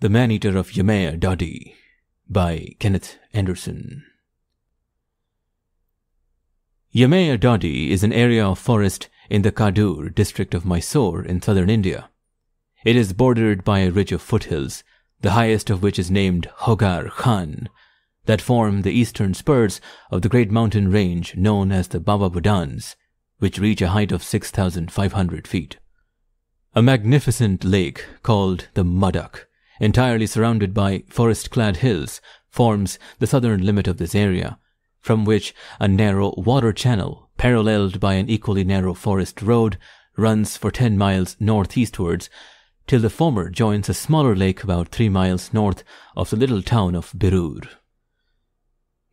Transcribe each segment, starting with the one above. The Man-Eater of Yemmaydoddi by Kenneth Anderson. Yemmaydoddi is an area of forest in the Kadur district of Mysore in southern India. It is bordered by a ridge of foothills, the highest of which is named Hogar Khan, that form the eastern spurs of the great mountain range known as the Baba Budans, which reach a height of 6,500 feet. A magnificent lake called the Mudak, entirely surrounded by forest-clad hills, forms the southern limit of this area, from which a narrow water channel, paralleled by an equally narrow forest road, runs for 10 miles northeastwards, till the former joins a smaller lake about 3 miles north of the little town of Birur.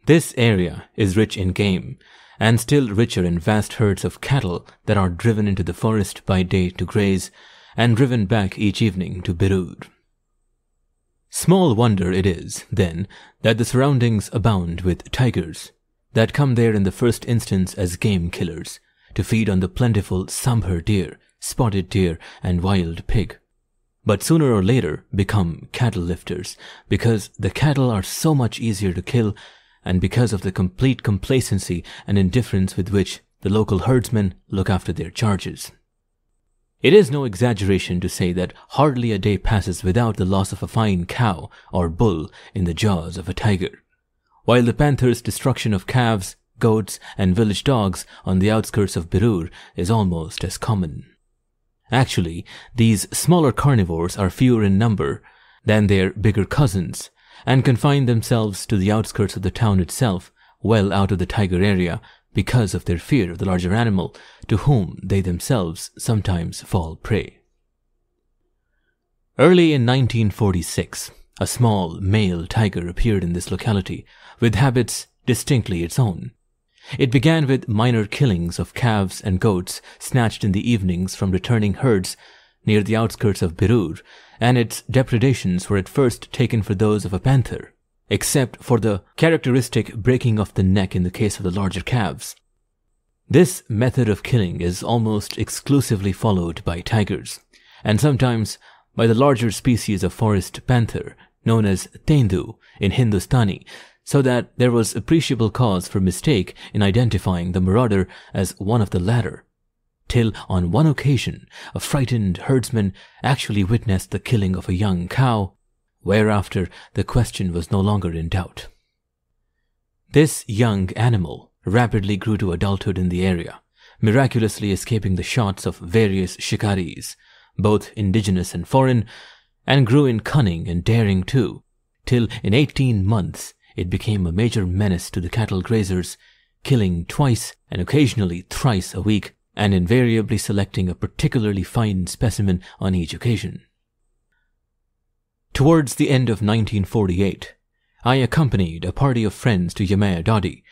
This area is rich in game, and still richer in vast herds of cattle that are driven into the forest by day to graze, and driven back each evening to Birur. Small wonder it is, then, that the surroundings abound with tigers, that come there in the first instance as game killers, to feed on the plentiful sambar deer, spotted deer, and wild pig, but sooner or later become cattle lifters, because the cattle are so much easier to kill, and because of the complete complacency and indifference with which the local herdsmen look after their charges. It is no exaggeration to say that hardly a day passes without the loss of a fine cow or bull in the jaws of a tiger, while the panther's destruction of calves, goats, and village dogs on the outskirts of Birur is almost as common. Actually, these smaller carnivores are fewer in number than their bigger cousins, and confine themselves to the outskirts of the town itself, well out of the tiger area, because of their fear of the larger animal, to whom they themselves sometimes fall prey. Early in 1946, a small male tiger appeared in this locality, with habits distinctly its own. It began with minor killings of calves and goats snatched in the evenings from returning herds near the outskirts of Birur, and its depredations were at first taken for those of a panther, except for the characteristic breaking of the neck in the case of the larger calves. This method of killing is almost exclusively followed by tigers, and sometimes by the larger species of forest panther, known as Tendu in Hindustani, so that there was appreciable cause for mistake in identifying the marauder as one of the latter, till on one occasion a frightened herdsman actually witnessed the killing of a young cow, whereafter the question was no longer in doubt. This young animal rapidly grew to adulthood in the area, miraculously escaping the shots of various shikaris, both indigenous and foreign, and grew in cunning and daring too, till in 18 months it became a major menace to the cattle grazers, killing twice and occasionally thrice a week, and invariably selecting a particularly fine specimen on each occasion. Towards the end of 1948, I accompanied a party of friends to Yemmaydoddi,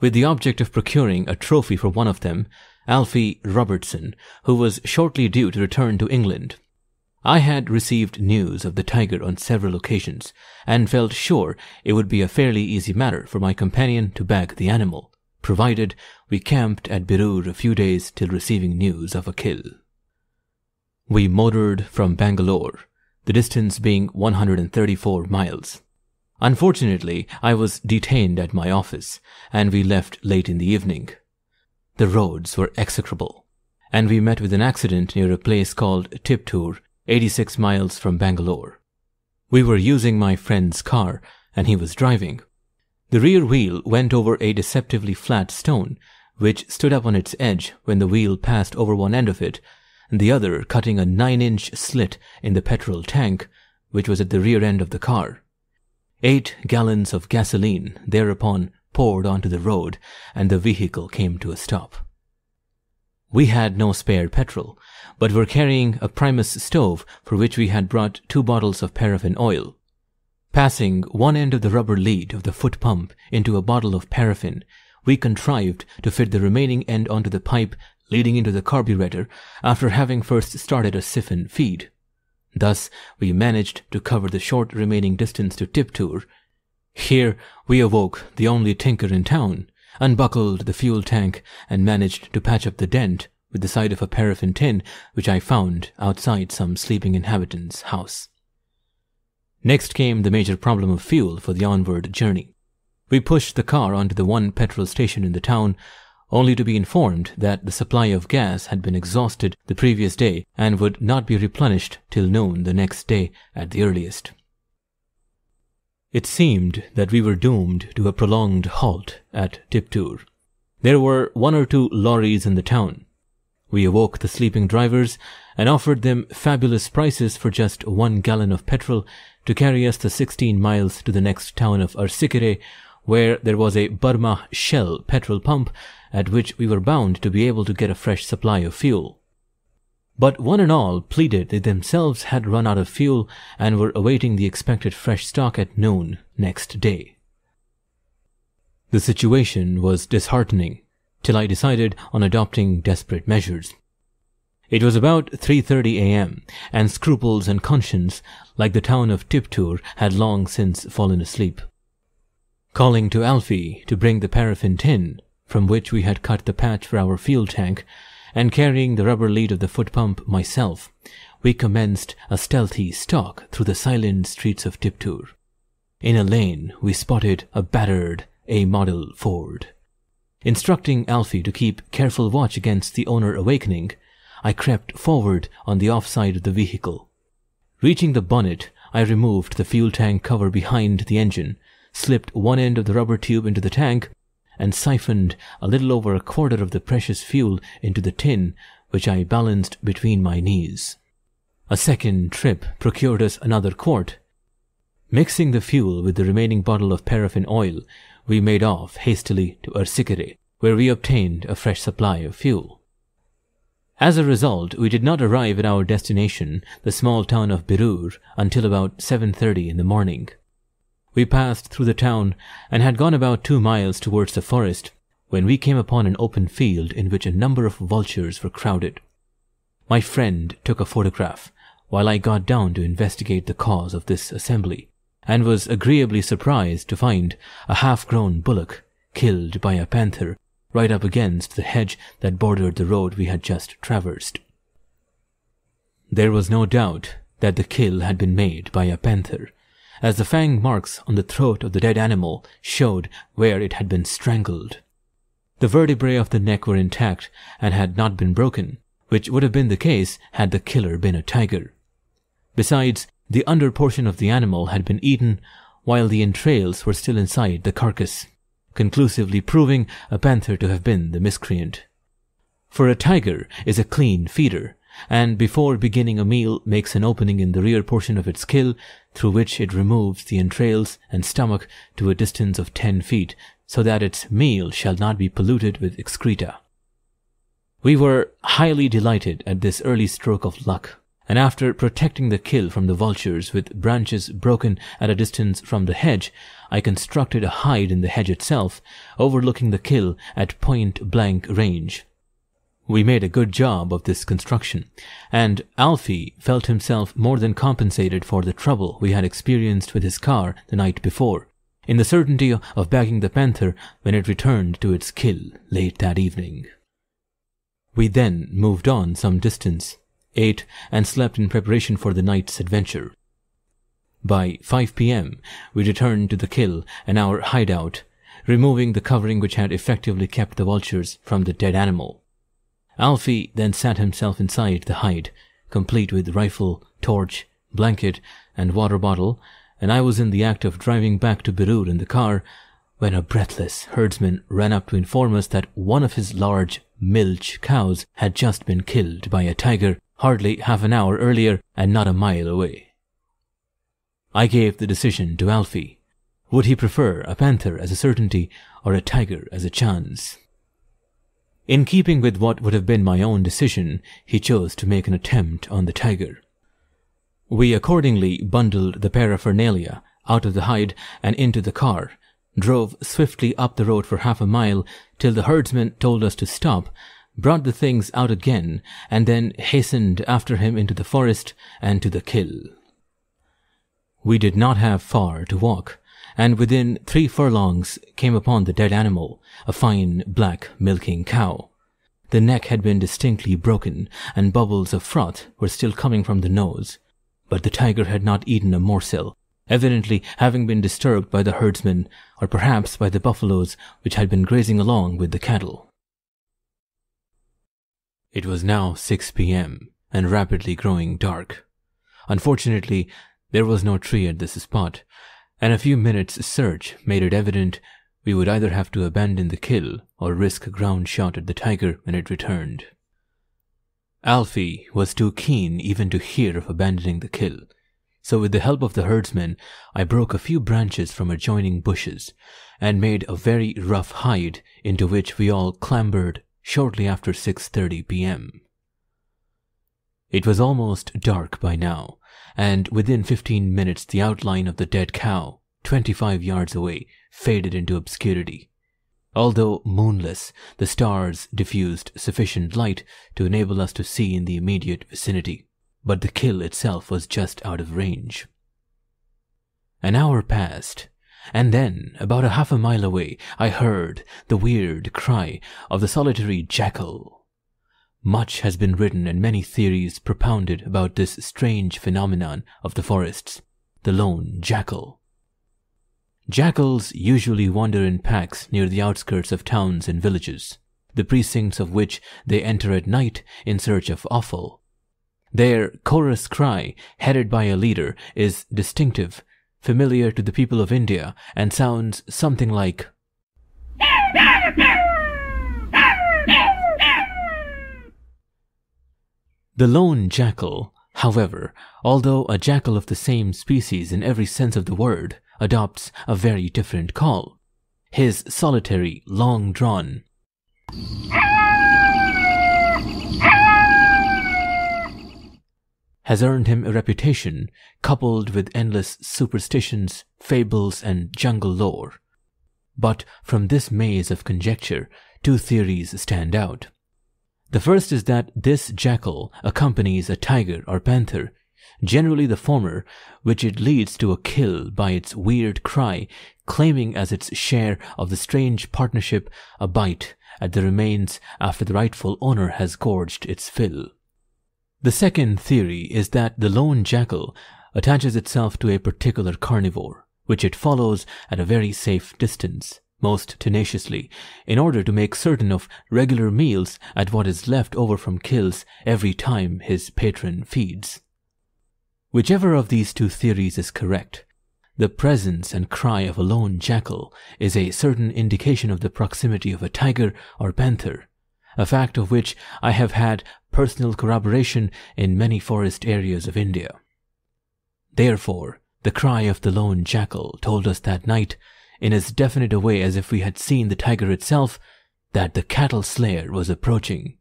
with the object of procuring a trophy for one of them, Alfie Robertson, who was shortly due to return to England. I had received news of the tiger on several occasions, and felt sure it would be a fairly easy matter for my companion to bag the animal, provided we camped at Birur a few days till receiving news of a kill. We motored from Bangalore, the distance being 134 miles. Unfortunately, I was detained at my office, and we left late in the evening. The roads were execrable, and we met with an accident near a place called Tiptur, 86 miles from Bangalore. We were using my friend's car, and he was driving. The rear wheel went over a deceptively flat stone, which stood up on its edge when the wheel passed over one end of it, the other cutting a 9-inch slit in the petrol tank, which was at the rear end of the car. 8 gallons of gasoline thereupon poured onto the road, and the vehicle came to a stop. We had no spare petrol, but were carrying a Primus stove for which we had brought 2 bottles of paraffin oil. Passing one end of the rubber lead of the foot pump into a bottle of paraffin, we contrived to fit the remaining end onto the pipe leading into the carburetor, after having first started a siphon feed. Thus, we managed to cover the short remaining distance to Tiptur. Here, we awoke the only tinker in town, unbuckled the fuel tank, and managed to patch up the dent with the side of a paraffin tin, which I found outside some sleeping inhabitant's house. Next came the major problem of fuel for the onward journey. We pushed the car onto the one petrol station in the town, only to be informed that the supply of gas had been exhausted the previous day and would not be replenished till noon the next day at the earliest. It seemed that we were doomed to a prolonged halt at Tiptur. There were one or two lorries in the town. We awoke the sleeping drivers and offered them fabulous prices for just 1 gallon of petrol to carry us the 16 miles to the next town of Arsikere, where there was a Burma Shell petrol pump at which we were bound to be able to get a fresh supply of fuel. But one and all pleaded they themselves had run out of fuel and were awaiting the expected fresh stock at noon next day. The situation was disheartening, till I decided on adopting desperate measures. It was about 3:30 a.m., and scruples and conscience, like the town of Tiptur, had long since fallen asleep. Calling to Alfie to bring the paraffin tin, from which we had cut the patch for our fuel tank, and carrying the rubber lead of the foot pump myself, we commenced a stealthy stalk through the silent streets of Tiptur. In a lane, we spotted a battered A-model Ford. Instructing Alfie to keep careful watch against the owner awakening, I crept forward on the offside of the vehicle. Reaching the bonnet, I removed the fuel tank cover behind the engine, slipped one end of the rubber tube into the tank, and siphoned a little over a quarter of the precious fuel into the tin, which I balanced between my knees. A second trip procured us another quart. Mixing the fuel with the remaining bottle of paraffin oil, we made off hastily to Arsikere, where we obtained a fresh supply of fuel. As a result, we did not arrive at our destination, the small town of Birur, until about 7:30 in the morning. We passed through the town and had gone about 2 miles towards the forest when we came upon an open field in which a number of vultures were crowded. My friend took a photograph while I got down to investigate the cause of this assembly, and was agreeably surprised to find a half-grown bullock killed by a panther right up against the hedge that bordered the road we had just traversed. There was no doubt that the kill had been made by a panther, as the fang marks on the throat of the dead animal showed where it had been strangled. The vertebrae of the neck were intact and had not been broken, which would have been the case had the killer been a tiger. Besides, the under portion of the animal had been eaten, while the entrails were still inside the carcass, conclusively proving a panther to have been the miscreant. For a tiger is a clean feeder, and before beginning a meal makes an opening in the rear portion of its kill, through which it removes the entrails and stomach to a distance of 10 feet, so that its meal shall not be polluted with excreta. We were highly delighted at this early stroke of luck, and after protecting the kill from the vultures with branches broken at a distance from the hedge, I constructed a hide in the hedge itself, overlooking the kill at point-blank range. We made a good job of this construction, and Alfie felt himself more than compensated for the trouble we had experienced with his car the night before, in the certainty of bagging the panther when it returned to its kill late that evening. We then moved on some distance, ate and slept in preparation for the night's adventure. By 5 p.m. we returned to the kill and our hideout, removing the covering which had effectively kept the vultures from the dead animal. Alfie then sat himself inside the hide, complete with rifle, torch, blanket, and water bottle, and I was in the act of driving back to Birur in the car when a breathless herdsman ran up to inform us that one of his large milch cows had just been killed by a tiger hardly half an hour earlier and not a mile away. I gave the decision to Alfie. Would he prefer a panther as a certainty or a tiger as a chance? In keeping with what would have been my own decision, he chose to make an attempt on the tiger. We accordingly bundled the paraphernalia out of the hide and into the car, drove swiftly up the road for half a mile till the herdsman told us to stop, brought the things out again, and then hastened after him into the forest and to the kill. We did not have far to walk, and within 3 furlongs came upon the dead animal, a fine black milking cow. The neck had been distinctly broken, and bubbles of froth were still coming from the nose, but the tiger had not eaten a morsel, evidently having been disturbed by the herdsmen, or perhaps by the buffaloes which had been grazing along with the cattle. It was now 6 p.m. and rapidly growing dark. Unfortunately, there was no tree at this spot, and a few minutes' search made it evident we would either have to abandon the kill or risk a ground shot at the tiger when it returned. Alfie was too keen even to hear of abandoning the kill, so with the help of the herdsmen, I broke a few branches from adjoining bushes and made a very rough hide into which we all clambered shortly after 6:30 p.m. It was almost dark by now, and within 15 minutes the outline of the dead cow, 25 yards away, faded into obscurity. Although moonless, the stars diffused sufficient light to enable us to see in the immediate vicinity, but the kill itself was just out of range. An hour passed, and then, about a half a mile away, I heard the weird cry of the solitary jackal. Much has been written and many theories propounded about this strange phenomenon of the forests, the lone jackal. Jackals usually wander in packs near the outskirts of towns and villages, the precincts of which they enter at night in search of offal. Their chorus cry, headed by a leader, is distinctive, familiar to the people of India, and sounds something like... The lone jackal, however, although a jackal of the same species in every sense of the word, adopts a very different call. His solitary, long-drawn has earned him a reputation coupled with endless superstitions, fables, and jungle lore. But from this maze of conjecture, two theories stand out. The first is that this jackal accompanies a tiger or panther, generally the former, which it leads to a kill by its weird cry, claiming as its share of the strange partnership a bite at the remains after the rightful owner has gorged its fill. The second theory is that the lone jackal attaches itself to a particular carnivore, which it follows at a very safe distance, most tenaciously, in order to make certain of regular meals at what is left over from kills every time his patron feeds. Whichever of these two theories is correct, the presence and cry of a lone jackal is a certain indication of the proximity of a tiger or panther, a fact of which I have had personal corroboration in many forest areas of India. Therefore, the cry of the lone jackal told us that night, in as definite a way as if we had seen the tiger itself, that the cattle slayer was approaching.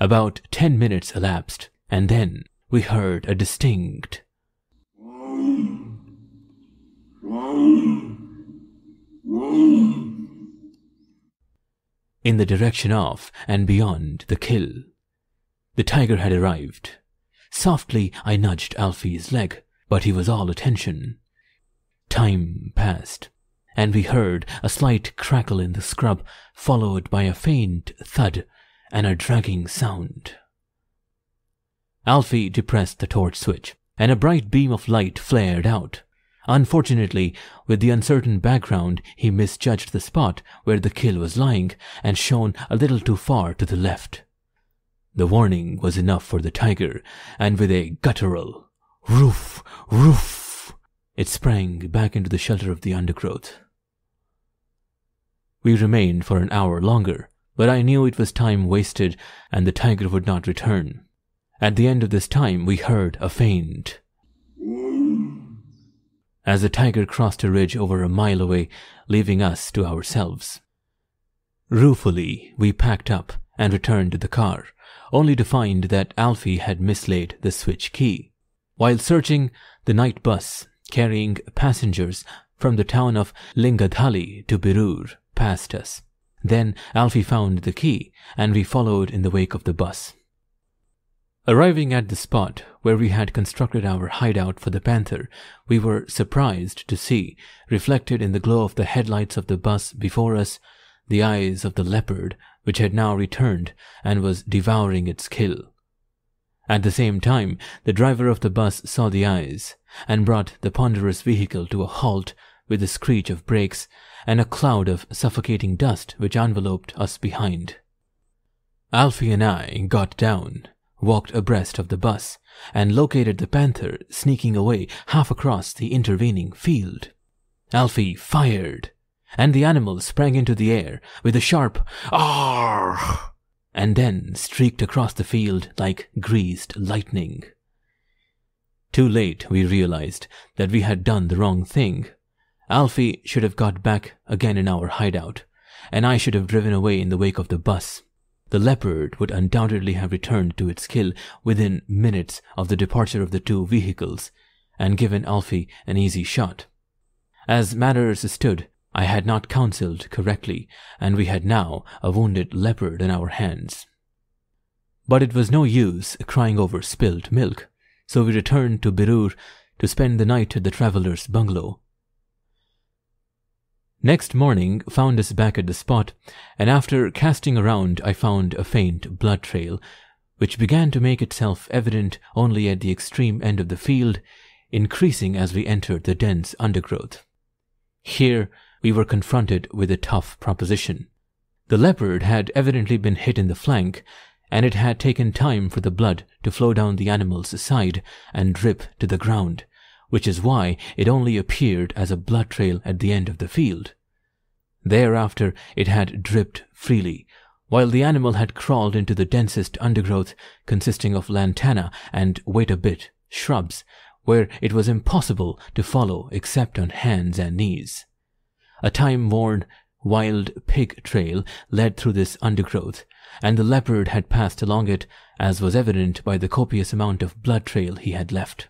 About 10 minutes elapsed, and then we heard a distinct in the direction of and beyond the kill. The tiger had arrived. Softly I nudged Alfie's leg, but he was all attention. Time passed, and we heard a slight crackle in the scrub, followed by a faint thud and a dragging sound. Alfie depressed the torch switch, and a bright beam of light flared out. Unfortunately, with the uncertain background, he misjudged the spot where the kill was lying and shone a little too far to the left. The warning was enough for the tiger, and with a guttural "Roof! Roof!" it sprang back into the shelter of the undergrowth. We remained for an hour longer, but I knew it was time wasted and the tiger would not return. At the end of this time, we heard a faint as the tiger crossed a ridge over a mile away, leaving us to ourselves. Ruefully, we packed up and returned to the car, only to find that Alfie had mislaid the switch key. While searching, the night bus, carrying passengers from the town of Lingadahalli to Birur, passed us. Then Alfie found the key, and we followed in the wake of the bus. Arriving at the spot where we had constructed our hideout for the panther, we were surprised to see, reflected in the glow of the headlights of the bus before us, the eyes of the leopard, which had now returned and was devouring its kill. At the same time, the driver of the bus saw the eyes, and brought the ponderous vehicle to a halt with a screech of brakes and a cloud of suffocating dust which enveloped us behind. Alfie and I got down, walked abreast of the bus, and located the panther sneaking away half across the intervening field. Alfie fired, and the animal sprang into the air with a sharp "Arrgh!" and then streaked across the field like greased lightning. Too late we realized that we had done the wrong thing. Alfie should have got back again in our hideout, and I should have driven away in the wake of the bus. The leopard would undoubtedly have returned to its kill within minutes of the departure of the two vehicles, and given Alfie an easy shot. As matters stood, I had not counseled correctly, and we had now a wounded leopard in our hands. But it was no use crying over spilled milk, so we returned to Birur to spend the night at the traveller's bungalow. Next morning found us back at the spot, and after casting around I found a faint blood trail, which began to make itself evident only at the extreme end of the field, increasing as we entered the dense undergrowth. Here we were confronted with a tough proposition. The leopard had evidently been hit in the flank, and it had taken time for the blood to flow down the animal's side and drip to the ground, which is why it only appeared as a blood trail at the end of the field. Thereafter it had dripped freely, while the animal had crawled into the densest undergrowth consisting of lantana and wait-a-bit shrubs, where it was impossible to follow except on hands and knees. A time-worn wild pig trail led through this undergrowth, and the leopard had passed along it, as was evident by the copious amount of blood trail he had left.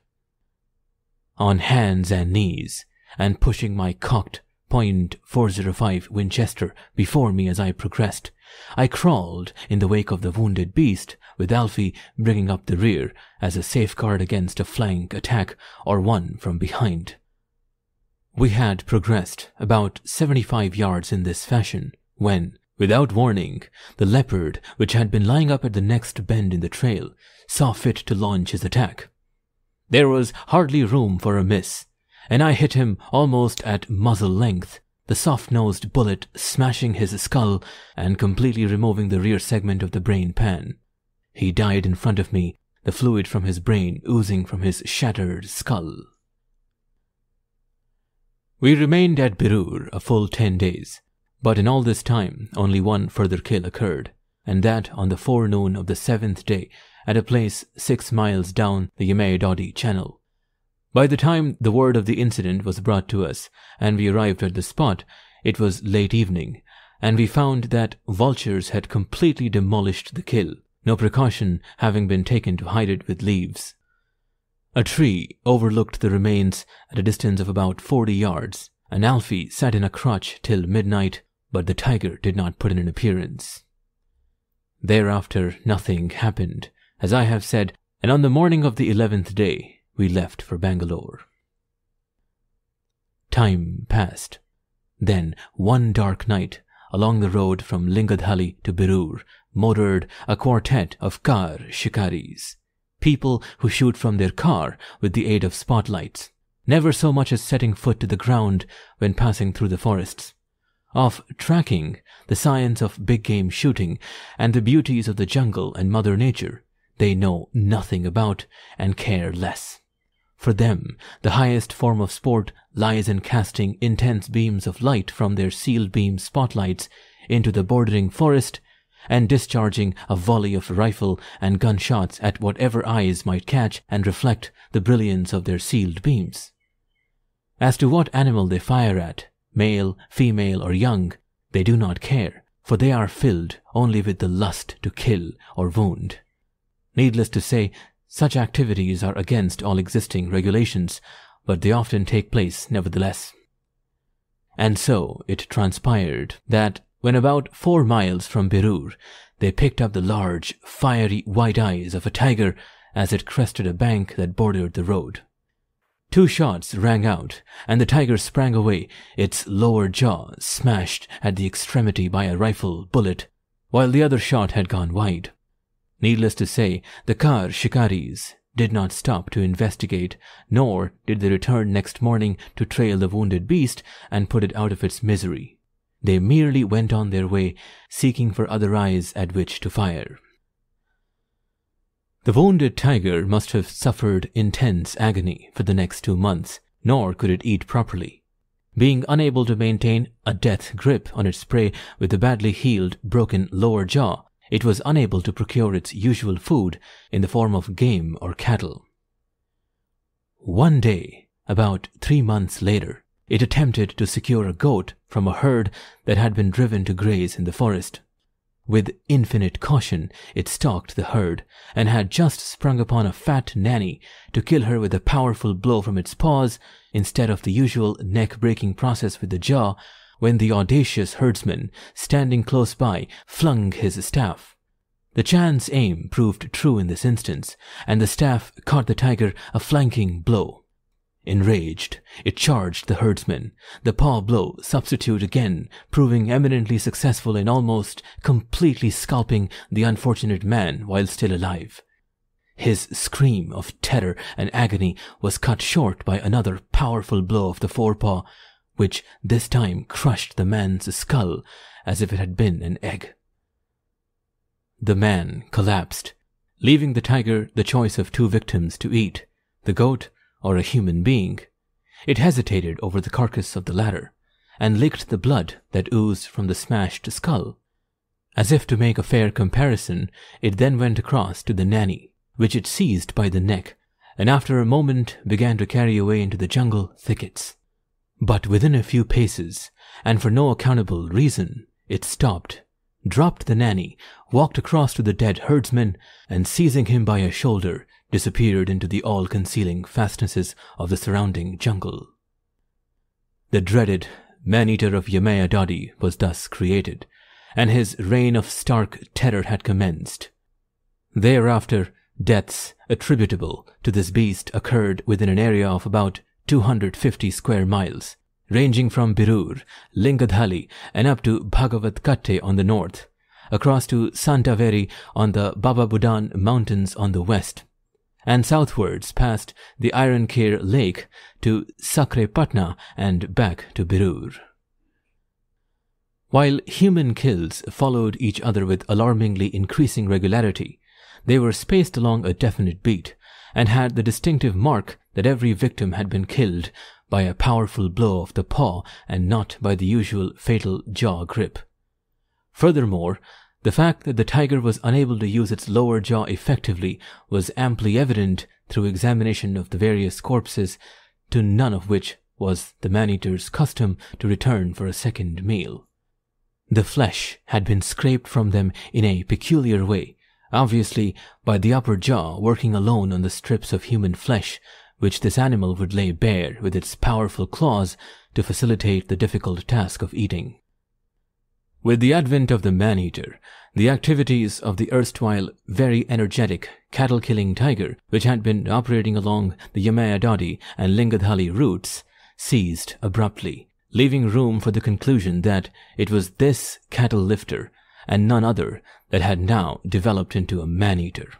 On hands and knees, and pushing my cocked .405 Winchester before me as I progressed, I crawled in the wake of the wounded beast, with Alfie bringing up the rear as a safeguard against a flank attack or one from behind. We had progressed about 75 yards in this fashion when, without warning, the leopard, which had been lying up at the next bend in the trail, saw fit to launch his attack. There was hardly room for a miss, and I hit him almost at muzzle length, the soft-nosed bullet smashing his skull and completely removing the rear segment of the brain pan. He died in front of me, the fluid from his brain oozing from his shattered skull. We remained at Birur a full 10 days, but in all this time only one further kill occurred, and that on the forenoon of the 7th day, at a place 6 miles down the Yemmaydoddi channel. By the time the word of the incident was brought to us, and we arrived at the spot, it was late evening, and we found that vultures had completely demolished the kill, no precaution having been taken to hide it with leaves. A tree overlooked the remains at a distance of about 40 yards, and Alfie sat in a crotch till midnight, but the tiger did not put in an appearance. Thereafter nothing happened, as I have said, and on the morning of the 11th day, we left for Bangalore. Time passed. Then, one dark night, along the road from Lingadahalli to Birur, motored a quartet of car shikaris, people who shoot from their car with the aid of spotlights, never so much as setting foot to the ground when passing through the forests. Of tracking, the science of big-game shooting, and the beauties of the jungle and Mother Nature, they know nothing about and care less. For them, the highest form of sport lies in casting intense beams of light from their seal-beam spotlights into the bordering forest and discharging a volley of rifle and gunshots at whatever eyes might catch and reflect the brilliance of their sealed beams. As to what animal they fire at, male, female, or young, they do not care, for they are filled only with the lust to kill or wound. Needless to say, such activities are against all existing regulations, but they often take place nevertheless. And so it transpired that, when about 4 miles from Birur, they picked up the large, fiery white eyes of a tiger as it crested a bank that bordered the road. 2 shots rang out, and the tiger sprang away, its lower jaw smashed at the extremity by a rifle bullet, while the other shot had gone wide. Needless to say, the Kar shikaris did not stop to investigate, nor did they return next morning to trail the wounded beast and put it out of its misery. They merely went on their way, seeking for other eyes at which to fire. The wounded tiger must have suffered intense agony for the next 2 months, nor could it eat properly, being unable to maintain a death grip on its prey with the badly healed, broken lower jaw. It was unable to procure its usual food in the form of game or cattle. One day, about 3 months later, it attempted to secure a goat from a herd that had been driven to graze in the forest. With infinite caution, it stalked the herd and had just sprung upon a fat nanny to kill her with a powerful blow from its paws instead of the usual neck-breaking process with the jaw, when the audacious herdsman, standing close by, flung his staff. The chance aim proved true in this instance, and the staff caught the tiger a flanking blow. Enraged, it charged the herdsman, the paw blow substitute again, proving eminently successful in almost completely scalping the unfortunate man while still alive. His scream of terror and agony was cut short by another powerful blow of the forepaw, which this time crushed the man's skull as if it had been an egg. The man collapsed, leaving the tiger the choice of 2 victims to eat, the goat or a human being. It hesitated over the carcass of the latter, and licked the blood that oozed from the smashed skull. As if to make a fair comparison, it then went across to the nanny, which it seized by the neck, and after a moment began to carry away into the jungle thickets. But within a few paces, and for no accountable reason, it stopped, dropped the nanny, walked across to the dead herdsman, and seizing him by a shoulder, disappeared into the all-concealing fastnesses of the surrounding jungle. The dreaded man-eater of Yemmaydoddi was thus created, and his reign of stark terror had commenced. Thereafter, deaths attributable to this beast occurred within an area of about 250 square miles, ranging from Birur, Lingadahalli, and up to Bhagavatkatte on the north, across to Santa Veri on the Baba Budans mountains on the west, and southwards past the Iron Keir Lake to Sakrepatna and back to Birur. While human kills followed each other with alarmingly increasing regularity, they were spaced along a definite beat, and had the distinctive mark that every victim had been killed by a powerful blow of the paw and not by the usual fatal jaw grip. Furthermore, the fact that the tiger was unable to use its lower jaw effectively was amply evident through examination of the various corpses, to none of which was the man-eater's custom to return for a second meal. The flesh had been scraped from them in a peculiar way, obviously by the upper jaw working alone on the strips of human flesh which this animal would lay bare with its powerful claws to facilitate the difficult task of eating. With the advent of the man-eater, the activities of the erstwhile very energetic cattle-killing tiger, which had been operating along the Yemmaydoddi and Lingadahalli routes, ceased abruptly, leaving room for the conclusion that it was this cattle lifter and none other that had now developed into a man-eater.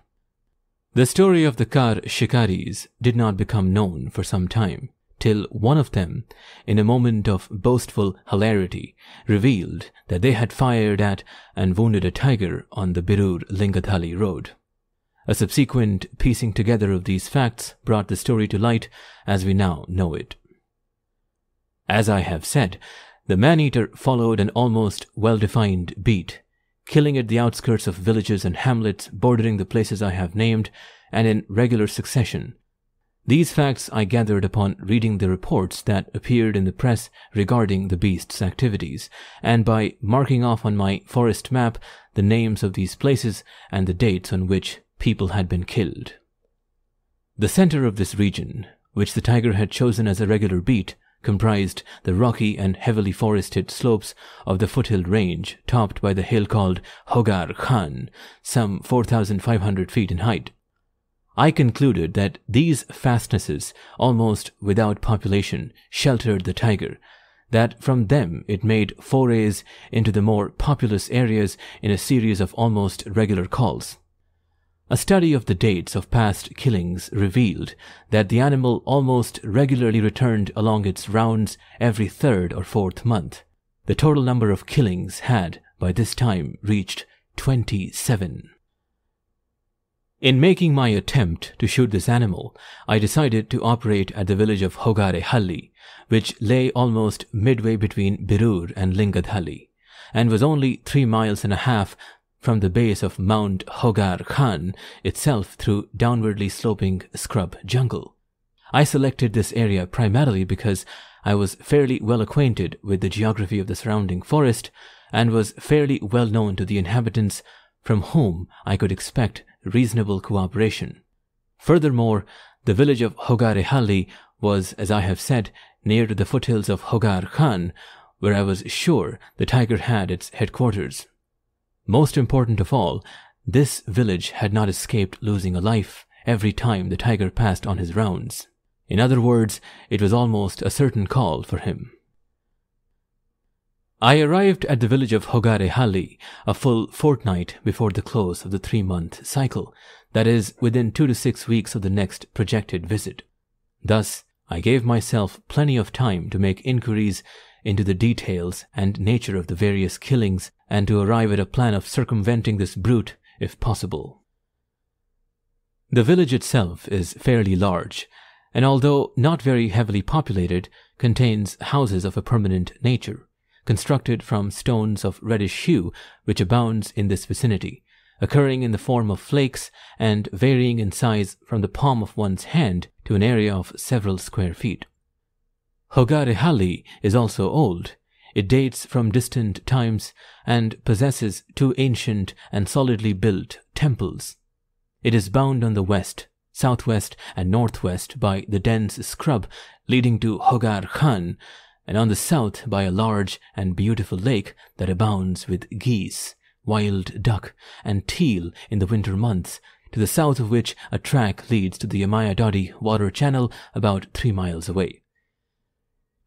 The story of the Kar shikaris did not become known for some time, till one of them, in a moment of boastful hilarity, revealed that they had fired at and wounded a tiger on the Birur-Lingadahalli road. A subsequent piecing together of these facts brought the story to light as we now know it. As I have said, the man-eater followed an almost well-defined beat, killing at the outskirts of villages and hamlets bordering the places I have named, and in regular succession. These facts I gathered upon reading the reports that appeared in the press regarding the beast's activities, and by marking off on my forest map the names of these places and the dates on which people had been killed. The center of this region, which the tiger had chosen as a regular beat, comprised the rocky and heavily forested slopes of the foothill range topped by the hill called Hogar Khan, some 4,500 feet in height. I concluded that these fastnesses, almost without population, sheltered the tiger, that from them it made forays into the more populous areas in a series of almost regular calls. A study of the dates of past killings revealed that the animal almost regularly returned along its rounds every third or fourth month. The total number of killings had, by this time, reached 27. In making my attempt to shoot this animal, I decided to operate at the village of Hogarehalli, which lay almost midway between Birur and Lingadahalli, and was only 3.5 miles from the base of Mount Hogar Khan itself through downwardly sloping scrub jungle. I selected this area primarily because I was fairly well acquainted with the geography of the surrounding forest and was fairly well known to the inhabitants, from whom I could expect reasonable cooperation. Furthermore, the village of Hogarehalli was, as I have said, near to the foothills of Hogar Khan, where I was sure the tiger had its headquarters. Most important of all, this village had not escaped losing a life every time the tiger passed on his rounds. In other words, it was almost a certain call for him. I arrived at the village of Hogarehalli a full fortnight before the close of the 3-month cycle, that is, within 2 to 6 weeks of the next projected visit. Thus, I gave myself plenty of time to make inquiries into the details and nature of the various killings, and to arrive at a plan of circumventing this brute, if possible. The village itself is fairly large, and although not very heavily populated, contains houses of a permanent nature, constructed from stones of reddish hue which abounds in this vicinity, occurring in the form of flakes and varying in size from the palm of one's hand to an area of several square feet. Hogarehalli is also old. It dates from distant times and possesses 2 ancient and solidly built temples. It is bound on the west, southwest, and northwest by the dense scrub leading to Hogar Khan, and on the south by a large and beautiful lake that abounds with geese, wild duck, and teal in the winter months, to the south of which a track leads to the Yemmaydoddi water channel about 3 miles away.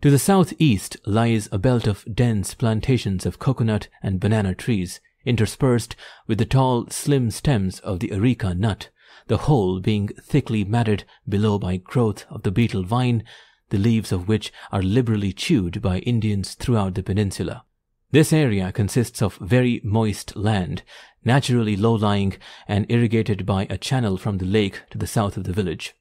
To the southeast lies a belt of dense plantations of coconut and banana trees, interspersed with the tall, slim stems of the areca nut, the whole being thickly matted below by growth of the beetle vine, the leaves of which are liberally chewed by Indians throughout the peninsula. This area consists of very moist land, naturally low-lying and irrigated by a channel from the lake to the south of the village.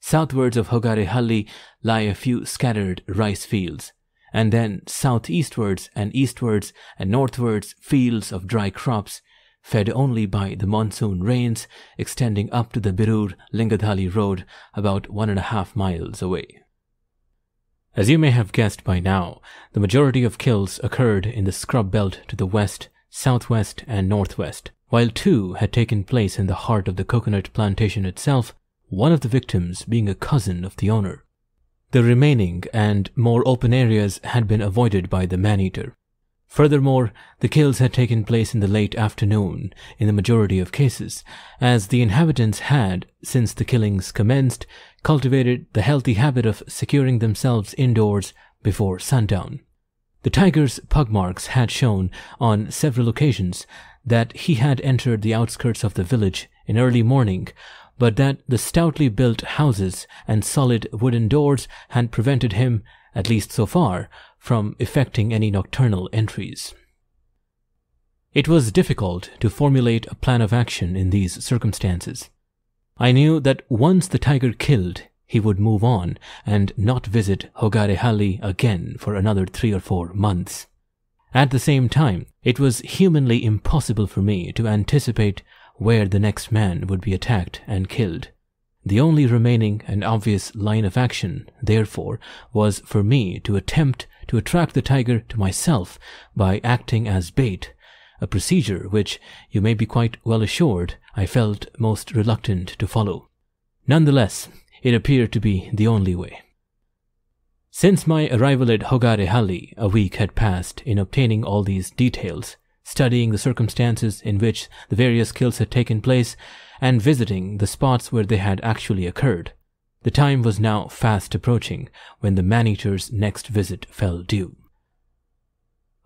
Southwards of Hogarehalli lie a few scattered rice fields, and then southeastwards and eastwards and northwards fields of dry crops, fed only by the monsoon rains, extending up to the Birur-Lingadahalli road about 1.5 miles away. As you may have guessed by now, the majority of kills occurred in the scrub belt to the west, southwest, and northwest, while 2 had taken place in the heart of the coconut plantation itself, one of the victims being a cousin of the owner. The remaining and more open areas had been avoided by the man-eater. Furthermore, the kills had taken place in the late afternoon in the majority of cases, as the inhabitants had, since the killings commenced, cultivated the healthy habit of securing themselves indoors before sundown. The tiger's pugmarks had shown, on several occasions, that he had entered the outskirts of the village in early morning, but that the stoutly built houses and solid wooden doors had prevented him, at least so far, from effecting any nocturnal entries. It was difficult to formulate a plan of action in these circumstances. I knew that once the tiger killed, he would move on and not visit Hogarehalli again for another 3 or 4 months. At the same time, it was humanly impossible for me to anticipate where the next man would be attacked and killed. The only remaining and obvious line of action, therefore, was for me to attempt to attract the tiger to myself by acting as bait, a procedure which, you may be quite well assured, I felt most reluctant to follow. Nonetheless, it appeared to be the only way. Since my arrival at Hogarehalli, a week had passed in obtaining all these details, studying the circumstances in which the various kills had taken place, and visiting the spots where they had actually occurred. The time was now fast approaching when the man-eater's next visit fell due.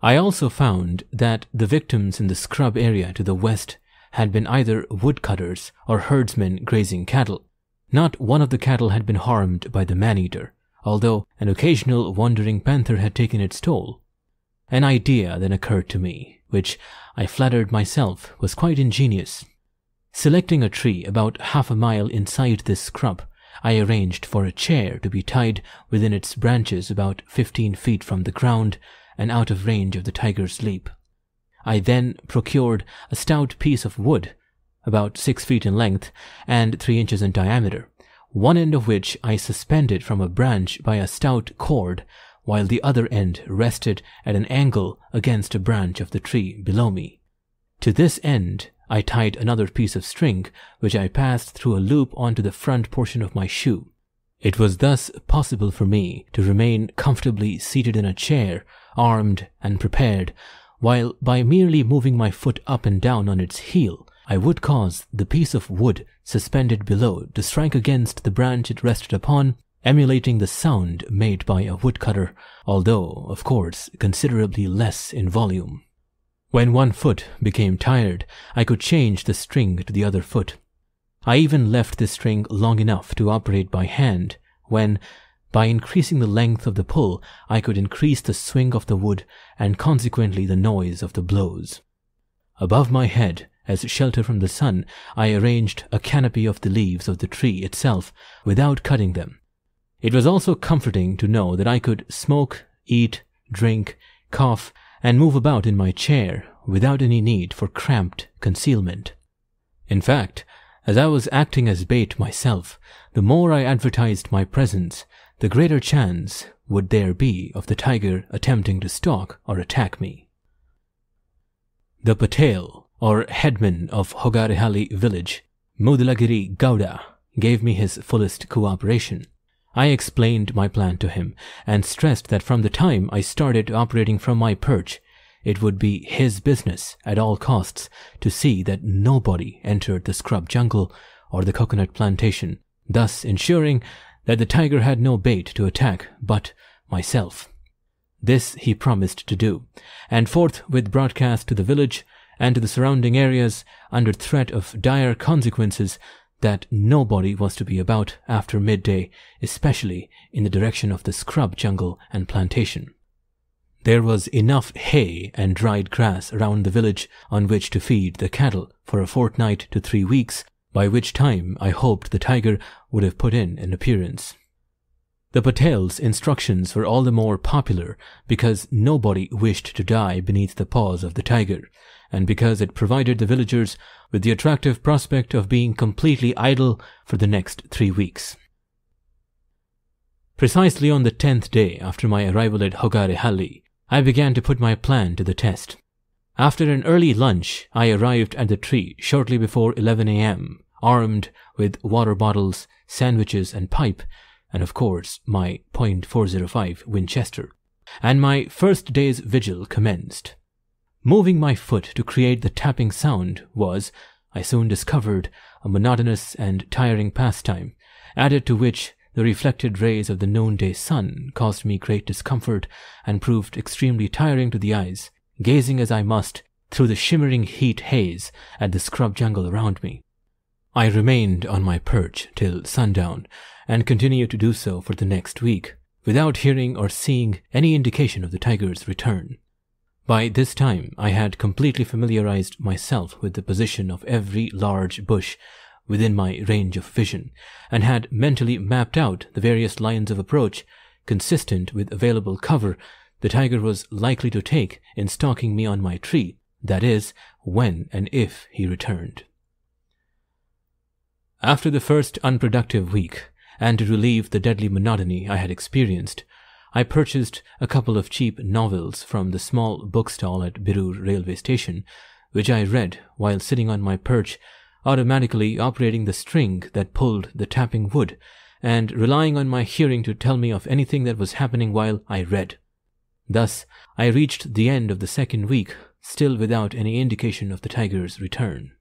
I also found that the victims in the scrub area to the west had been either woodcutters or herdsmen grazing cattle. Not one of the cattle had been harmed by the man-eater, although an occasional wandering panther had taken its toll. An idea then occurred to me, which I flattered myself was quite ingenious. Selecting a tree about half a mile inside this scrub, I arranged for a chair to be tied within its branches about 15 feet from the ground and out of range of the tiger's leap. I then procured a stout piece of wood, about 6 feet in length and 3 inches in diameter, one end of which I suspended from a branch by a stout cord, while the other end rested at an angle against a branch of the tree below me. To this end I tied another piece of string, which I passed through a loop onto the front portion of my shoe. It was thus possible for me to remain comfortably seated in a chair, armed and prepared, while by merely moving my foot up and down on its heel, I would cause the piece of wood suspended below to strike against the branch it rested upon, emulating the sound made by a woodcutter, although, of course, considerably less in volume. When one foot became tired, I could change the string to the other foot. I even left this string long enough to operate by hand, when, by increasing the length of the pull, I could increase the swing of the wood and consequently the noise of the blows. Above my head, as shelter from the sun, I arranged a canopy of the leaves of the tree itself without cutting them. It was also comforting to know that I could smoke, eat, drink, cough, and move about in my chair without any need for cramped concealment. In fact, as I was acting as bait myself, the more I advertised my presence, the greater chance would there be of the tiger attempting to stalk or attack me. The Patel, or headman of Hogarehalli village, Mudlagiri Gowda, gave me his fullest cooperation. I explained my plan to him and stressed that from the time I started operating from my perch, it would be his business at all costs to see that nobody entered the scrub jungle or the coconut plantation, thus ensuring that the tiger had no bait to attack but myself. This he promised to do, and forthwith broadcast to the village and to the surrounding areas under threat of dire consequences that nobody was to be about after midday, especially in the direction of the scrub jungle and plantation. There was enough hay and dried grass around the village on which to feed the cattle for a fortnight to 3 weeks, by which time I hoped the tiger would have put in an appearance. The Patel's instructions were all the more popular because nobody wished to die beneath the paws of the tiger, and because it provided the villagers with the attractive prospect of being completely idle for the next 3 weeks. Precisely on the 10th day after my arrival at Hogarehalli, I began to put my plan to the test. After an early lunch, I arrived at the tree shortly before 11 a.m, armed with water bottles, sandwiches and pipe, and of course my .405 Winchester, and my first day's vigil commenced. Moving my foot to create the tapping sound was, I soon discovered, a monotonous and tiring pastime, added to which the reflected rays of the noonday sun caused me great discomfort and proved extremely tiring to the eyes, gazing as I must through the shimmering heat haze at the scrub jungle around me. I remained on my perch till sundown and continued to do so for the next week, without hearing or seeing any indication of the tiger's return. By this time, I had completely familiarized myself with the position of every large bush within my range of vision, and had mentally mapped out the various lines of approach consistent with available cover the tiger was likely to take in stalking me on my tree, that is, when and if he returned. After the first unproductive week, and to relieve the deadly monotony I had experienced, I purchased a couple of cheap novels from the small bookstall at Birur railway station, which I read while sitting on my perch, automatically operating the string that pulled the tapping wood, and relying on my hearing to tell me of anything that was happening while I read. Thus, I reached the end of the 2nd week, still without any indication of the tiger's return.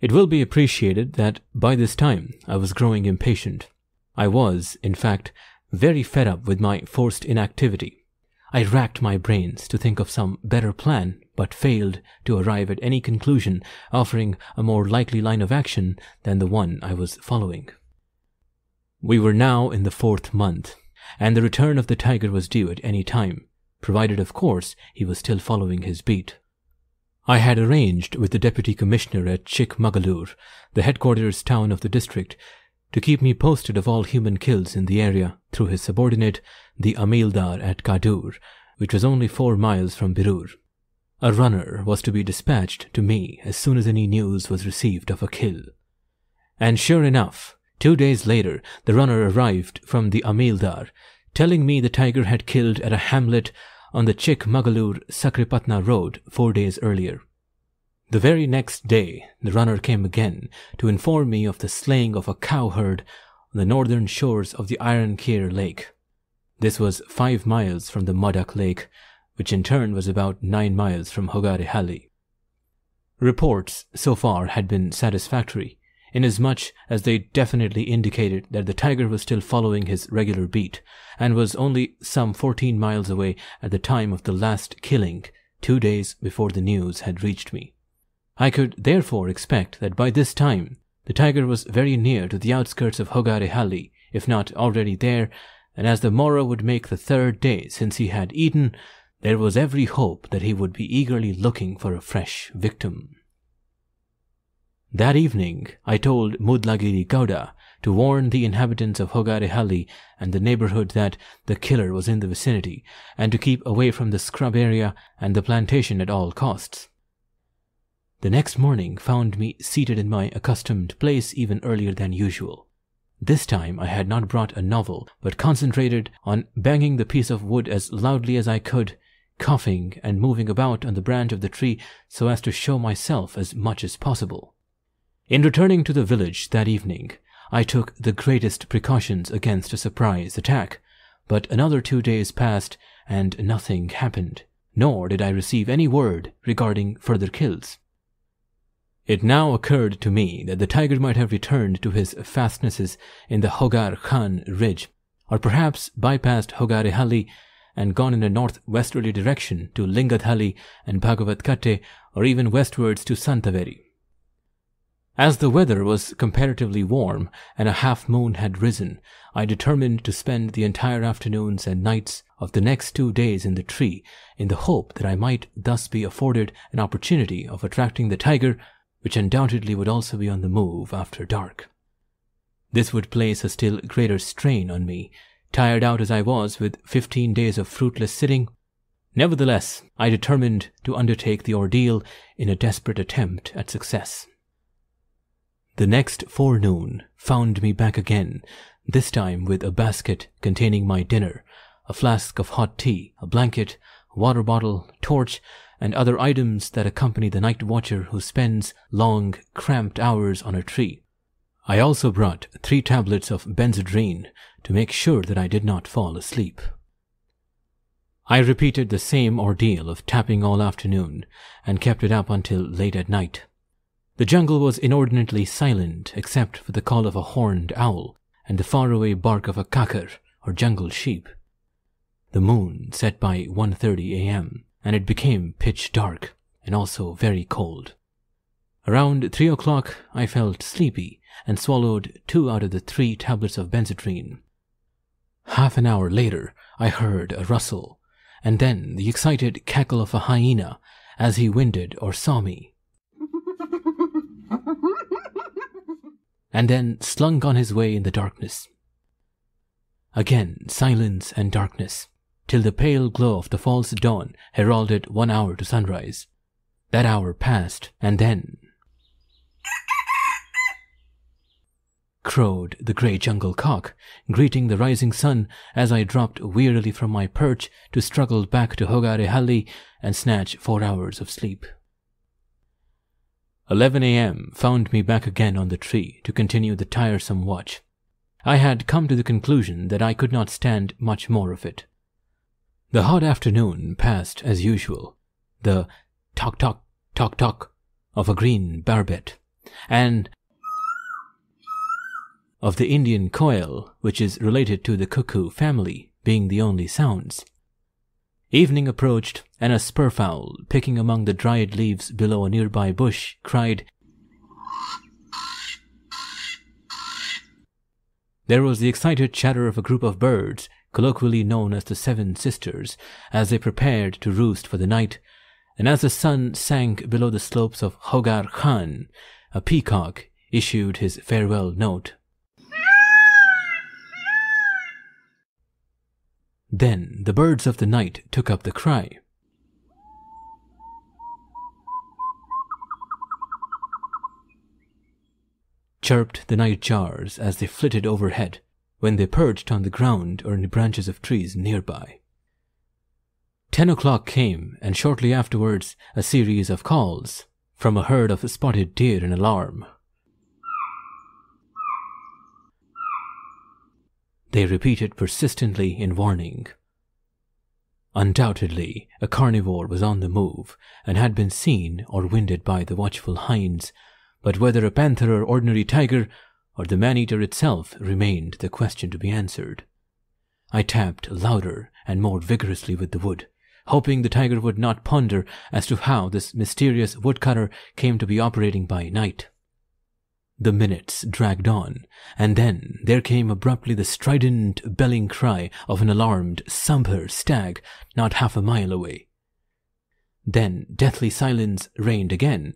It will be appreciated that by this time I was growing impatient. I was, in fact, very fed up with my forced inactivity. I racked my brains to think of some better plan, but failed to arrive at any conclusion offering a more likely line of action than the one I was following. We were now in the 4th month, and the return of the tiger was due at any time, provided, of course, he was still following his beat. I had arranged with the Deputy Commissioner at Chikmagalur, the headquarters town of the district, to keep me posted of all human kills in the area through his subordinate, the Amildar at Kadur, which was only 4 miles from Birur. A runner was to be dispatched to me as soon as any news was received of a kill. And sure enough, 2 days later, the runner arrived from the Amildar, telling me the tiger had killed at a hamlet on the Chikmagalur-Sakrepatna road 4 days earlier. The very next day, the runner came again to inform me of the slaying of a cowherd on the northern shores of the Iron Keir Lake. This was 5 miles from the Mudak Lake, which in turn was about 9 miles from Hogarehalli. Reports so far had been satisfactory, inasmuch as they definitely indicated that the tiger was still following his regular beat, and was only some 14 miles away at the time of the last killing, 2 days before the news had reached me. I could therefore expect that by this time, the tiger was very near to the outskirts of Hogarehalli, if not already there, and as the morrow would make the 3rd day since he had eaten, there was every hope that he would be eagerly looking for a fresh victim. That evening, I told Mudlagiri Gowda to warn the inhabitants of Hogarehalli and the neighborhood that the killer was in the vicinity, and to keep away from the scrub area and the plantation at all costs. The next morning found me seated in my accustomed place even earlier than usual. This time I had not brought a novel, but concentrated on banging the piece of wood as loudly as I could, coughing and moving about on the branch of the tree so as to show myself as much as possible. In returning to the village that evening, I took the greatest precautions against a surprise attack, but another 2 days passed and nothing happened, nor did I receive any word regarding further kills. It now occurred to me that the tiger might have returned to his fastnesses in the Hogar Khan ridge, or perhaps bypassed Hogarehalli and gone in a northwesterly direction to Lingadahalli and Bhagavatkatte, or even westwards to Santa Veri. As the weather was comparatively warm and a half-moon had risen, I determined to spend the entire afternoons and nights of the next 2 days in the tree, in the hope that I might thus be afforded an opportunity of attracting the tiger, which undoubtedly would also be on the move after dark. This would place a still greater strain on me, tired out as I was with 15 days of fruitless sitting. Nevertheless, I determined to undertake the ordeal in a desperate attempt at success. The next forenoon found me back again, this time with a basket containing my dinner, a flask of hot tea, a blanket, water bottle, torch, and other items that accompany the night watcher who spends long, cramped hours on a tree. I also brought 3 tablets of benzodrine to make sure that I did not fall asleep. I repeated the same ordeal of tapping all afternoon and kept it up until late at night. The jungle was inordinately silent except for the call of a horned owl and the faraway bark of a kakar or jungle sheep. The moon set by 1:30 a.m. and it became pitch dark, and also very cold. Around 3 o'clock I felt sleepy, and swallowed 2 out of the 3 tablets of benzodrine. Half an hour later I heard a rustle, and then the excited cackle of a hyena as he winded or saw me, and then slunk on his way in the darkness. Again silence and darkness, till the pale glow of the false dawn heralded 1 hour to sunrise. That hour passed, and then crowed the grey jungle cock, greeting the rising sun as I dropped wearily from my perch to struggle back to Hogarehalli and snatch 4 hours of sleep. 11 a.m. found me back again on the tree to continue the tiresome watch. I had come to the conclusion that I could not stand much more of it. The hot afternoon passed as usual, the tock-tock, tock-tock of a green barbet, and of the Indian quail, which is related to the cuckoo family, being the only sounds. Evening approached, and a spurfowl, picking among the dried leaves below a nearby bush, cried. There was the excited chatter of a group of birds, colloquially known as the Seven Sisters, as they prepared to roost for the night, and as the sun sank below the slopes of Hogar Khan, a peacock issued his farewell note. Then the birds of the night took up the cry. Chirped the nightjars as they flitted overhead, when they perched on the ground or in the branches of trees nearby. 10 o'clock came, and shortly afterwards a series of calls from a herd of spotted deer in alarm. They repeated persistently in warning. Undoubtedly, a carnivore was on the move and had been seen or winded by the watchful hinds, but whether a panther or ordinary tiger or the man-eater itself remained the question to be answered. I tapped louder and more vigorously with the wood, hoping the tiger would not ponder as to how this mysterious woodcutter came to be operating by night. The minutes dragged on, and then there came abruptly the strident belling cry of an alarmed, somber stag not half a mile away. Then deathly silence reigned again.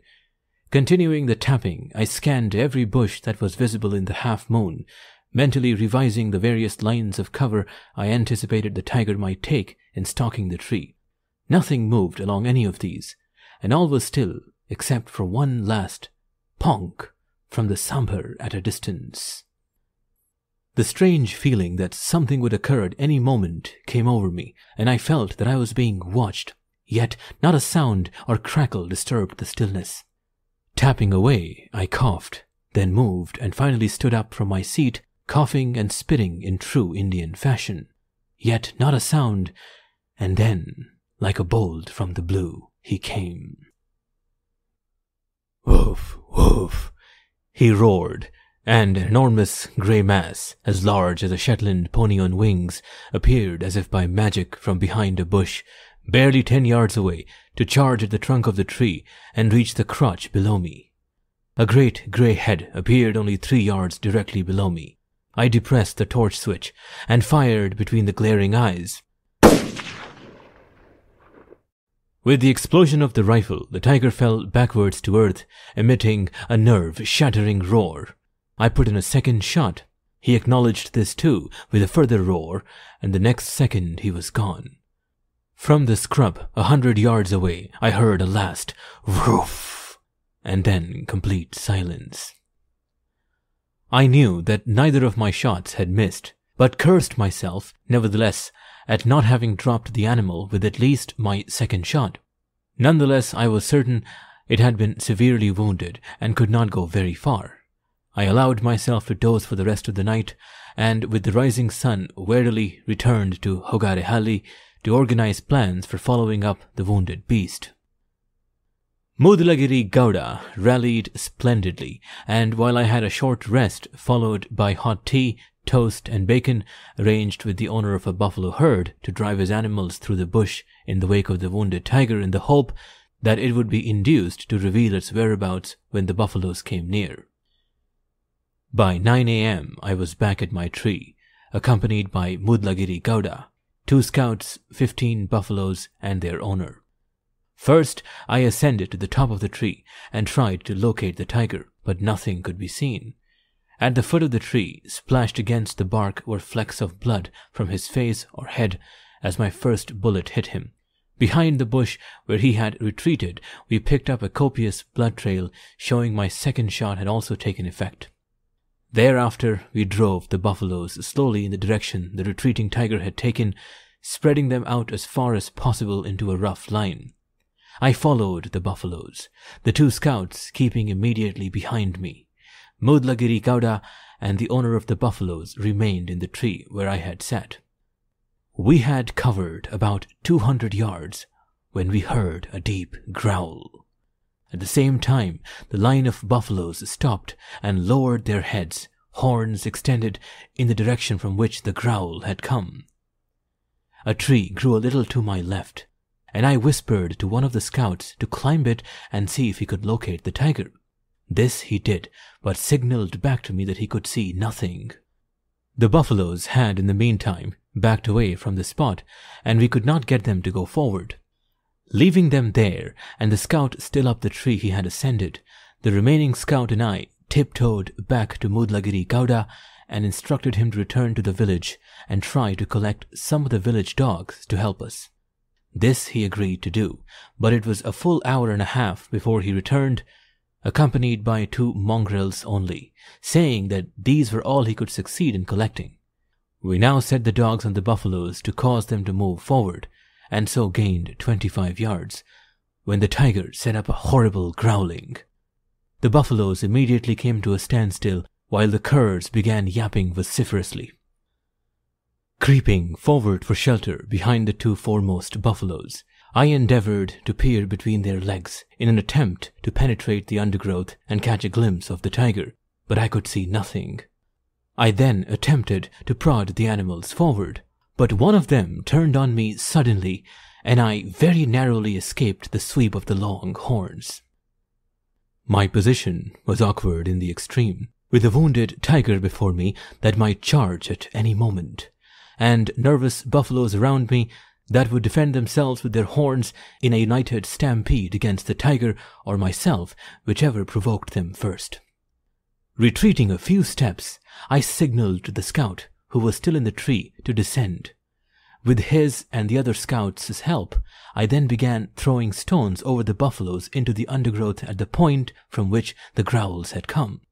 Continuing the tapping, I scanned every bush that was visible in the half-moon, mentally revising the various lines of cover I anticipated the tiger might take in stalking the tree. Nothing moved along any of these, and all was still except for one last "ponk" from the somber at a distance. The strange feeling that something would occur at any moment came over me, and I felt that I was being watched, yet not a sound or crackle disturbed the stillness. Tapping away, I coughed, then moved and finally stood up from my seat, coughing and spitting in true Indian fashion. Yet not a sound, and then, like a bolt from the blue, he came. "Woof, woof," he roared, and an enormous grey mass, as large as a Shetland pony on wings, appeared as if by magic from behind a bush, barely 10 yards away, to charge at the trunk of the tree and reach the crotch below me. A great grey head appeared only 3 yards directly below me. I depressed the torch switch and fired between the glaring eyes. With the explosion of the rifle, the tiger fell backwards to earth, emitting a nerve-shattering roar. I put in a second shot. He acknowledged this too, with a further roar, and the next second he was gone. From the scrub, 100 yards away, I heard a last "woof," and then complete silence. I knew that neither of my shots had missed, but cursed myself, nevertheless, at not having dropped the animal with at least my second shot. Nonetheless, I was certain it had been severely wounded and could not go very far. I allowed myself to doze for the rest of the night, and with the rising sun warily returned to Hogarehalli to organize plans for following up the wounded beast. Mudlagiri Gowda rallied splendidly, and while I had a short rest followed by hot tea, toast and bacon, arranged with the owner of a buffalo herd to drive his animals through the bush in the wake of the wounded tiger in the hope that it would be induced to reveal its whereabouts when the buffaloes came near. By 9 a.m. I was back at my tree, accompanied by Mudlagiri Gowda, 2 scouts, 15 buffaloes, and their owner. First, I ascended to the top of the tree and tried to locate the tiger, but nothing could be seen. At the foot of the tree, splashed against the bark were flecks of blood from his face or head as my first bullet hit him. Behind the bush where he had retreated, we picked up a copious blood trail, showing my second shot had also taken effect. Thereafter, we drove the buffaloes slowly in the direction the retreating tiger had taken, spreading them out as far as possible into a rough line. I followed the buffaloes, the 2 scouts keeping immediately behind me. Mudlagiri Gowda and the owner of the buffaloes remained in the tree where I had sat. We had covered about 200 yards when we heard a deep growl. At the same time, the line of buffaloes stopped and lowered their heads, horns extended in the direction from which the growl had come. A tree grew a little to my left, and I whispered to one of the scouts to climb it and see if he could locate the tiger. This he did, but signaled back to me that he could see nothing. The buffaloes had, in the meantime, backed away from the spot, and we could not get them to go forward. Leaving them there, and the scout still up the tree he had ascended, the remaining scout and I tiptoed back to Mudlagiri Gowda and instructed him to return to the village and try to collect some of the village dogs to help us. This he agreed to do, but it was a full hour and a half before he returned, accompanied by two mongrels only, saying that these were all he could succeed in collecting. We now set the dogs on the buffaloes to cause them to move forward, and so gained 25 yards, when the tiger set up a horrible growling. The buffaloes immediately came to a standstill while the curs began yapping vociferously. Creeping forward for shelter behind the two foremost buffaloes, I endeavored to peer between their legs in an attempt to penetrate the undergrowth and catch a glimpse of the tiger, but I could see nothing. I then attempted to prod the animals forward, but one of them turned on me suddenly, and I very narrowly escaped the sweep of the long horns. My position was awkward in the extreme, with a wounded tiger before me that might charge at any moment, and nervous buffaloes around me that would defend themselves with their horns in a united stampede against the tiger or myself, whichever provoked them first. Retreating a few steps, I signaled to the scout, who was still in the tree, to descend. With his and the other scouts' help, I then began throwing stones over the buffaloes into the undergrowth at the point from which the growls had come.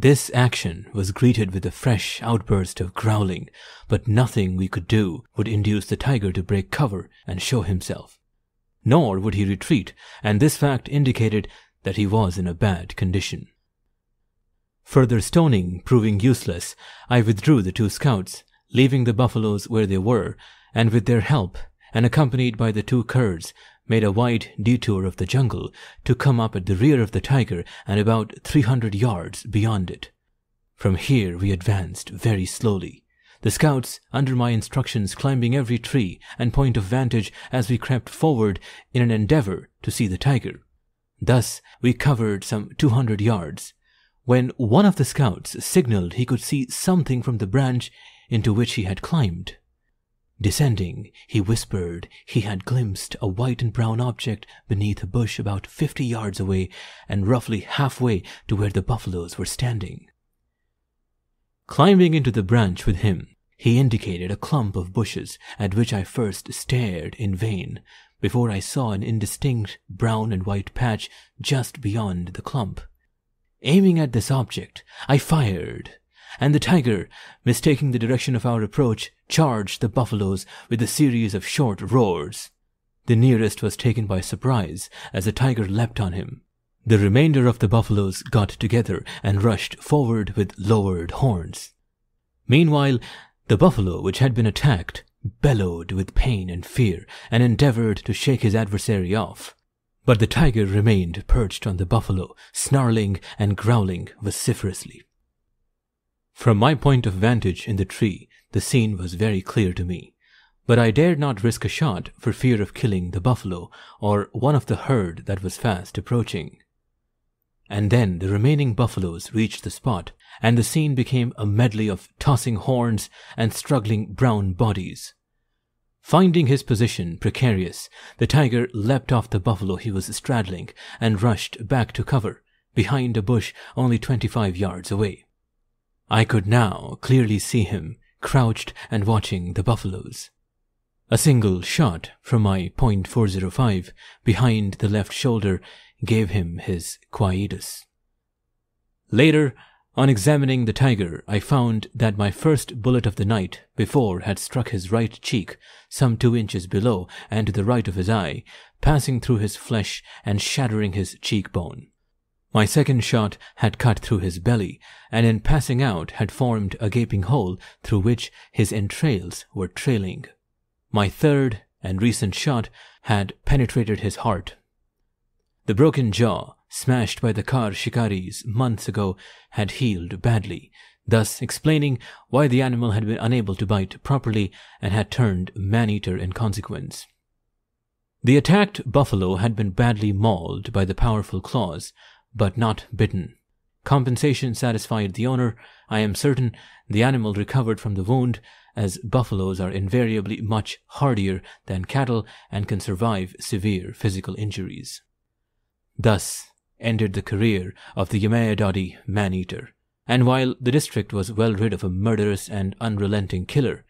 This action was greeted with a fresh outburst of growling, but nothing we could do would induce the tiger to break cover and show himself. Nor would he retreat, and this fact indicated that he was in a bad condition. Further stoning proving useless, I withdrew the two scouts, leaving the buffaloes where they were, and with their help, and accompanied by the two curs, made a wide detour of the jungle to come up at the rear of the tiger and about 300 yards beyond it. From here we advanced very slowly, the scouts under my instructions climbing every tree and point of vantage as we crept forward in an endeavor to see the tiger. Thus we covered some 200 yards, when one of the scouts signaled he could see something from the branch into which he had climbed. Descending, he whispered he had glimpsed a white and brown object beneath a bush about 50 yards away and roughly halfway to where the buffaloes were standing. Climbing into the branch with him, he indicated a clump of bushes at which I first stared in vain before I saw an indistinct brown and white patch just beyond the clump. Aiming at this object, I fired, and the tiger, mistaking the direction of our approach, charged the buffaloes with a series of short roars. The nearest was taken by surprise as the tiger leapt on him. The remainder of the buffaloes got together and rushed forward with lowered horns. Meanwhile, the buffalo which had been attacked bellowed with pain and fear and endeavored to shake his adversary off. But the tiger remained perched on the buffalo, snarling and growling vociferously. From my point of vantage in the tree, the scene was very clear to me, but I dared not risk a shot for fear of killing the buffalo or one of the herd that was fast approaching. And then the remaining buffaloes reached the spot, and the scene became a medley of tossing horns and struggling brown bodies. Finding his position precarious, the tiger leapt off the buffalo he was straddling and rushed back to cover, behind a bush only 25 yards away. I could now clearly see him, crouched and watching the buffaloes. A single shot from my .405 behind the left shoulder gave him his quietus. Later, on examining the tiger, I found that my first bullet of the night before had struck his right cheek, some 2 inches below and to the right of his eye, passing through his flesh and shattering his cheekbone. My second shot had cut through his belly, and in passing out had formed a gaping hole through which his entrails were trailing. My third and recent shot had penetrated his heart. The broken jaw, smashed by the car shikaris months ago, had healed badly, thus explaining why the animal had been unable to bite properly and had turned man-eater in consequence. The attacked buffalo had been badly mauled by the powerful claws, but not bitten. Compensation satisfied the owner. I am certain the animal recovered from the wound, as buffaloes are invariably much hardier than cattle and can survive severe physical injuries. Thus ended the career of the Yemmaydoddi man-eater, and while the district was well rid of a murderous and unrelenting killer,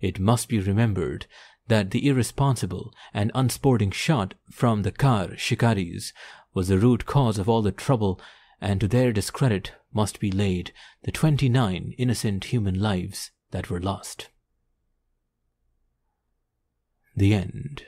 it must be remembered that the irresponsible and unsporting shot from the Kar shikaris was the root cause of all the trouble, and to their discredit must be laid the 29 innocent human lives that were lost. The end.